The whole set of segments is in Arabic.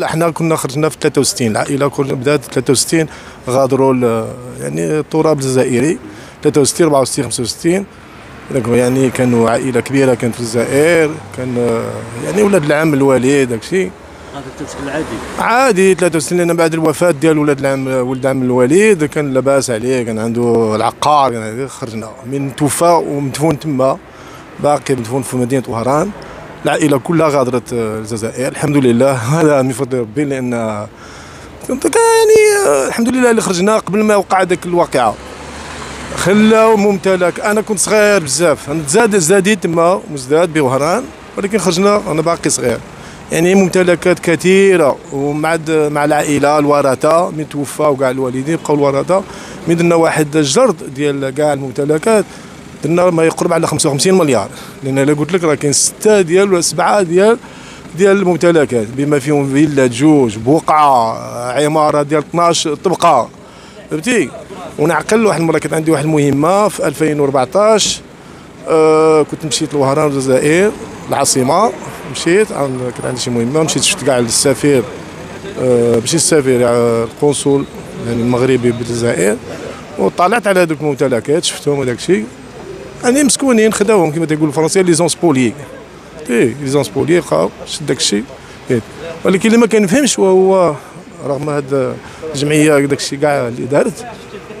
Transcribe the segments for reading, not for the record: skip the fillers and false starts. لا حنا كنا خرجنا في 63، العائله كلها بدات 63 غادروا يعني التراب الجزائري 63 64 65 يعني كانوا عائله كبيره كانت في الجزائر، كان يعني ولاد العم الوالي داكشي عادي 63 لان بعد الوفاه ديال ولاد العم ولد عم الوالد كان لاباس عليه، كان عنده العقار يعني خرجنا من توفى ومدفون تما باقي مدفون في مدينه وهران. العائله كلها غادرت الجزائر الحمد لله، هذا من فضل ربي لان يعني الحمد لله اللي خرجنا قبل ما وقع ذاك الواقعه خلاو ممتلك. انا كنت صغير بزاف، انا زاديت تما مزداد بوهران، ولكن خرجنا انا باقي صغير يعني ممتلكات كثيره مع العائله الورثه من توفى وكاع الوالدين بقاو الورثه، من درنا واحد الجرد ديال كاع الممتلكات درنا ما يقرب على 55 مليار، لان الا قلت لك راه كاين 6 ديال ولا 7 ديال الممتلكات بما فيهم فيلا جوج بقعه عماره ديال 12 طبقه فهمتي. ونعقل واحد المره كانت عندي واحد المهمه في 2014 كنت مشيت لوهران الجزائر العاصمه، مشيت كان عندي شي مهمه، مشيت شفت كاع السفير ماشي السفير القنصل يعني المغربي بالجزائر، وطلعت على هذوك الممتلكات شفتهم وداك الشيء يعني مسكونين خداوهم كما تيقولوا الفرنسيين لي زونسبولي لي زونسبولي بقاو شد داك الشيء. ولكن اللي ما كنفهمش وهو رغم هاد الجمعيه داك الشيء كاع اللي دارت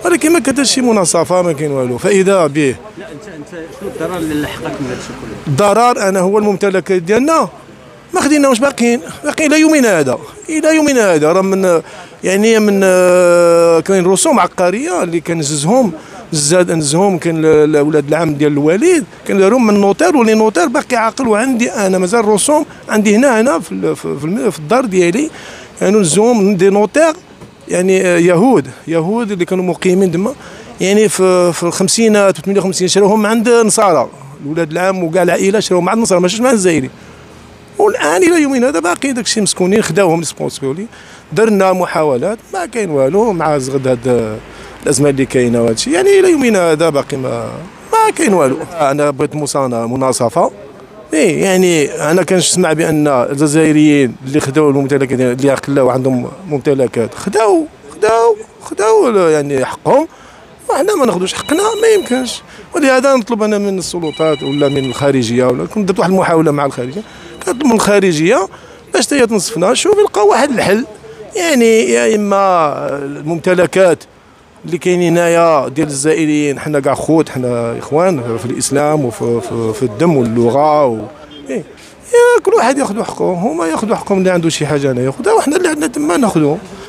ولكن ما كانت شي مناصفه ما كاين والو، فاذا به لا انت شنو الضرر اللي لحقك من هذا الشيء كله؟ الضرر انا هو الممتلكات ديالنا ما خديناهمش باقيين الى يومنا هذا، الى يومنا هذا راه من يعني من كاين رسوم عقاريه اللي كنززهم زاد انزهم، كاين اولاد العم ديال الوالد كان دارهم من نوتير ولي نوتير باقي عاقل، وعندي انا مازال رسوم عندي هنا في الدار ديالي يعني نزهم من دي نوتير يعني يهود اللي كانوا مقيمين تما يعني في الخمسينات و 58 شراوهم عند نصارى، الولاد العام وكاع العائله شراوهم عند نصارى ماشي مع الجزائري، والان الى يومنا هذا باقي داك الشيء مسكونين خداوهم ريسبونسيبلي. درنا محاولات ما كاين والو مع زغد هاد الازمه اللي كاينه وهذا الشيء يعني الى يومنا هذا باقي ما كاين والو. انا بغيت مناصفه يعني انا كنسمع بان الجزائريين اللي خداو الممتلكات اللي خلاو عندهم ممتلكات خداو يعني حقهم، وحنا ما ناخذوش حقنا ما يمكنش. ولهذا نطلب انا من السلطات ولا من الخارجيه، ولا كنت درت واحد المحاوله مع الخارجيه كنطلب من الخارجيه باش حتى هي تنصفنا شوف يلقاو واحد الحل، يعني يا اما الممتلكات اللي كاينين هنايا ديال الجزائريين حنا كاع خوت حنا اخوان في الاسلام وفي في الدم واللغه كل واحد ياخذ حقه، هما ياخذوا حقهم اللي عنده شي حاجه انا ياخذها وحنا اللي عندنا تما ناخذوه.